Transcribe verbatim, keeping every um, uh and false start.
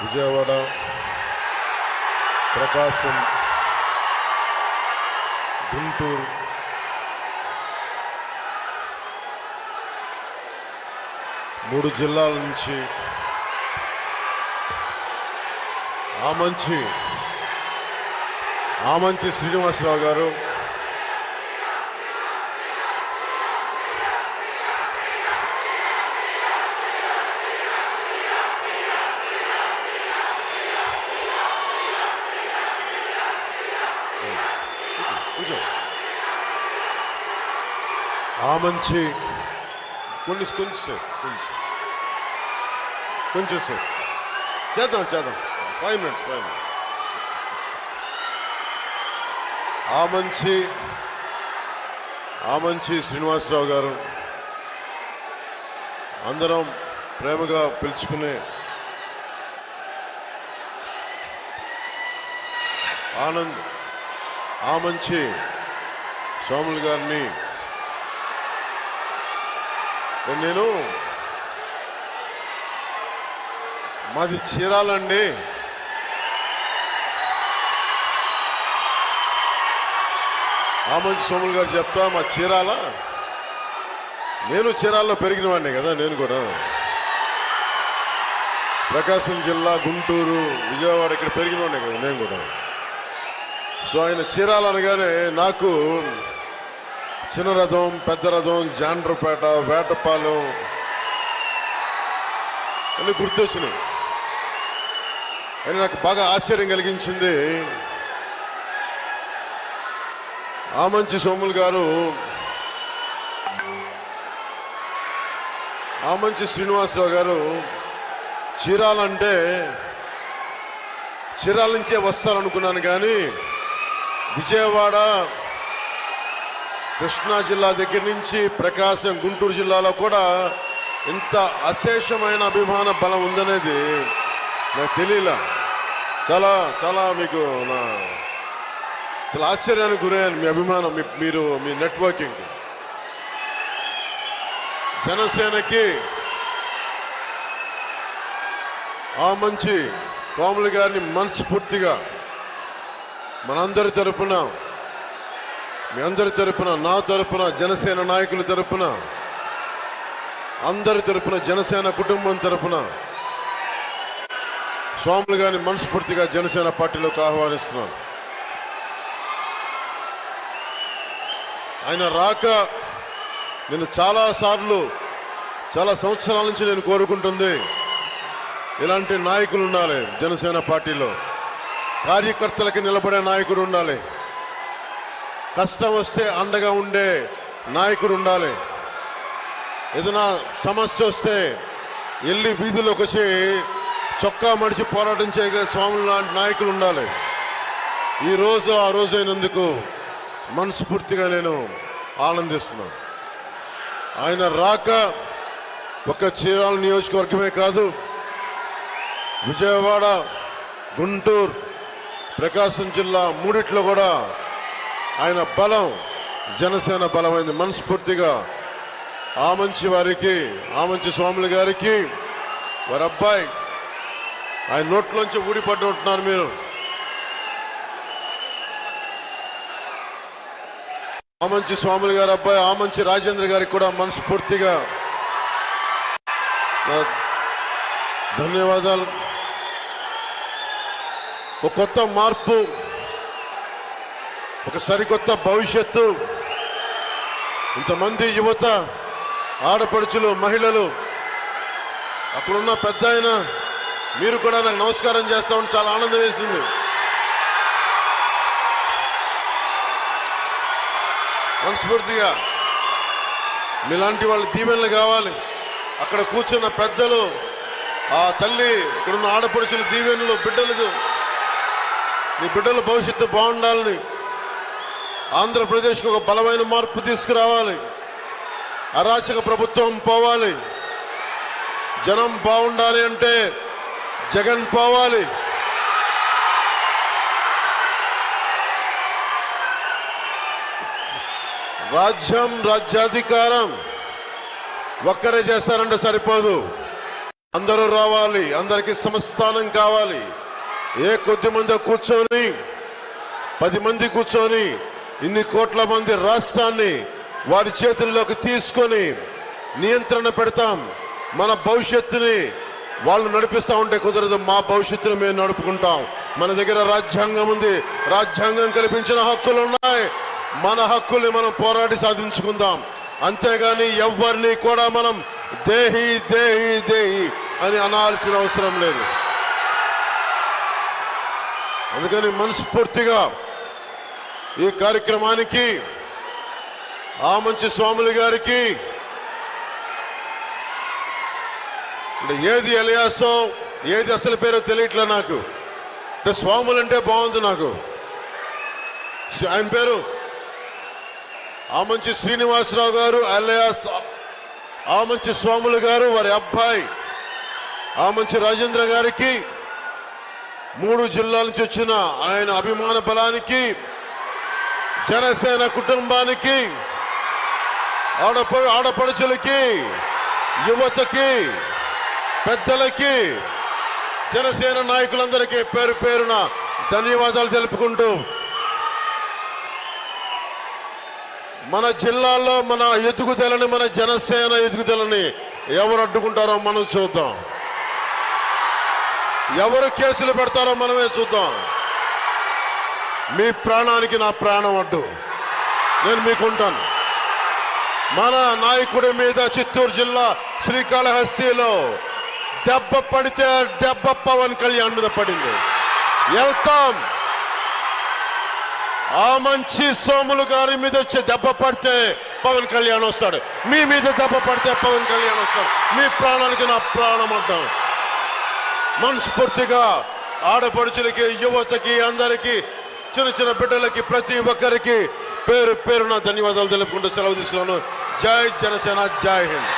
విజయవాడ, ప్రకాశం, గుంటూరు, మూడు జిల్లాల నుంచి ఆమంచి ఆమంచి శ్రీనివాసరావు గారు, ఆమంచి కొన్ని కొంచెం సార్ కొంచెం కొంచెం సార్ చేద్దాం చేద్దాం five minutes five minutes Amanchi Amanchi Srinivasarao గారు అందరం ప్రేమగా పిలుచుకునే ఆనంద్ ఆమంచి స్వాములు గారిని నేను మాది చీరాలండి. ఆమంచి సోములు గారు చెప్తా మా చీరాల, నేను చీరాల్లో పెరిగిన వాడినే కదా. నేను కూడా ప్రకాశం జిల్లా, గుంటూరు, విజయవాడ ఇక్కడ పెరిగిన వాడినే కదా నేను కూడా. సో ఆయన చీరాల అనగానే నాకు చిన్న రథం, పెద్ద రథం, జాండ్రపేట, వేటపాలెం అన్నీ గుర్తొచ్చినాయి. అని నాకు బాగా ఆశ్చర్యం కలిగించింది, ఆమంచి సోములు గారు ఆమంచి శ్రీనివాసరావు గారు చీరాలంటే చీరాల నుంచే వస్తారనుకున్నాను, కానీ విజయవాడ, కృష్ణా జిల్లా దగ్గర నుంచి ప్రకాశం, గుంటూరు జిల్లాలో కూడా ఇంత అశేషమైన అభిమాన బలం ఉందనేది నాకు తెలియలా. చాలా చాలా మీకు నా చాలా ఆశ్చర్యానికి గురయ్యాను. మీ అభిమానం, మీరు మీ నెట్వర్కింగ్, జనసేనకి ఆమంచి కోములు గారిని మనస్ఫూర్తిగా మనందరి తరపున, మీ అందరి తరపున, నా తరపున, జనసేన నాయకుల తరపున, అందరి తరపున, జనసేన కుటుంబం తరపున స్వాములు గారిని మనస్ఫూర్తిగా జనసేన పార్టీలోకి ఆహ్వానిస్తున్నాను. ఆయన రాక నేను చాలాసార్లు, చాలా సంవత్సరాల నుంచి నేను కోరుకుంటుంది, ఇలాంటి నాయకులు ఉండాలి జనసేన పార్టీలో, కార్యకర్తలకి నిలబడే నాయకుడు ఉండాలి, కష్టం వస్తే అండగా ఉండే నాయకుడు ఉండాలి, ఏదైనా సమస్య వస్తే వెళ్ళి వీధిలోకి వచ్చి చొక్కా మడిచి పోరాటం చేయగల స్వాములు లాంటి నాయకులు ఉండాలి. ఈరోజు ఆ రోజు అయినందుకు మనస్ఫూర్తిగా నేను ఆనందిస్తున్నాను. ఆయన రాక ఒక చీరాల నియోజకవర్గమే కాదు, విజయవాడ, గుంటూరు, ప్రకాశం జిల్లా మూడిట్లో కూడా ఆయన బలం జనసేన బలమైంది. మనస్ఫూర్తిగా ఆమంచి వారికి, ఆమంచి స్వాములు గారికి, వారి అబ్బాయి ఆయన నోట్లోంచి ఊడిపడి ఉంటున్నారు మీరు. ఆమంచి స్వాములు గారి అబ్బాయి ఆమంచి రాజేంద్ర గారికి కూడా మనస్ఫూర్తిగా ధన్యవాదాలు. ఒక కొత్త మార్పు, ఒక సరికొత్త భవిష్యత్తు, ఇంతమంది యువత, ఆడపడుచులు, మహిళలు, అక్కడున్న పెద్ద ఆయన మీరు కూడా నాకు నమస్కారం చేస్తా ఉంటే చాలా ఆనందం వేసింది. మనస్ఫూర్తిగా మీలాంటి వాళ్ళ దీవెనలు కావాలి. అక్కడ కూర్చున్న పెద్దలు, ఆ తల్లి, ఇక్కడున్న ఆడపడుచుల దీవెనలు, బిడ్డలు, మీ బిడ్డల భవిష్యత్తు బాగుండాలని, ఆంధ్రప్రదేశ్కి ఒక బలమైన మార్పు తీసుకురావాలి, అరాచక ప్రభుత్వం పోవాలి, జనం బాగుండాలి అంటే జగన్ పోవాలి. రాజ్యం, రాజ్యాధికారం ఒక్కరే చేస్తారంటే సరిపోదు, అందరూ రావాలి, అందరికీ సమస్థానం కావాలి. ఏ కొద్ది మంది కూర్చొని, పది మంది కూర్చొని ఇన్ని కోట్ల మంది రాష్ట్రాన్ని వారి చేతుల్లోకి తీసుకొని నియంత్రణ పెడతాం. మన భవిష్యత్తుని వాళ్ళు నడిపిస్తూ ఉంటే కుదరదు, మా భవిష్యత్తును మేము నడుపుకుంటాం. మన దగ్గర రాజ్యాంగం ఉంది, రాజ్యాంగం కల్పించిన హక్కులు ఉన్నాయి. మన హక్కుల్ని మనం పోరాడి సాధించుకుందాం. అంతేగాని ఎవరిని కూడా మనం దేహి దేహి దేహి అని అనాల్సిన అవసరం లేదు. అందుకని మనస్ఫూర్తిగా ఈ కార్యక్రమానికి ఆమంచి స్వాములు గారికి, అంటే ఏది ఎలియాసో ఏది అసలు పేరో తెలియట్లే నాకు, అంటే స్వాములు అంటే బాగుంది నాకు. ఆయన పేరు ఆమంచి శ్రీనివాసరావు గారు అలియాస్ ఆమంచి స్వాములు గారు, వారి అబ్బాయి ఆమంచి రాజేంద్ర గారికి, మూడు జిల్లాల నుంచి వచ్చిన ఆయన అభిమాన బలానికి, జనసేన కుటుంబానికి, ఆడప ఆడపడుచులకి, యువతకి, పెద్దలకి, జనసేన నాయకులందరికీ పేరు పేరున ధన్యవాదాలు తెలుపుకుంటూ, మన జిల్లాల్లో మన ఎదుగుదలని, మన జనసేన ఎదుగుదలని ఎవరు అడ్డుకుంటారో మనం చూద్దాం. ఎవరు కేసులు పెడతారో మనమే చూద్దాం. మీ ప్రాణానికి నా ప్రాణం అడ్డు, నేను మీకుంటాను. మన నాయకుడి మీద చిత్తూరు జిల్లా శ్రీకాళహస్తిలో దెబ్బ పడితే దెబ్బ పవన్ కళ్యాణ్ మీద పడింది. వెళ్తాం. ఆమంచి సోములు గారి మీద వచ్చే దెబ్బ పడితే పవన్ కళ్యాణ్ వస్తాడు, మీ మీద దెబ్బ పడితే పవన్ కళ్యాణ్ వస్తాడు. మీ ప్రాణానికి నా ప్రాణం అడ్డం. మనస్ఫూర్తిగా ఆడపడుచులకి, యువతకి, అందరికీ, చిన్న చిన్న బిడ్డలకి, ప్రతి ఒక్కరికి పేరు పేరున ధన్యవాదాలు తెలుపుకుంటూ సెలవు తీసుకున్నాను. జై జనసేన, జై హింద్.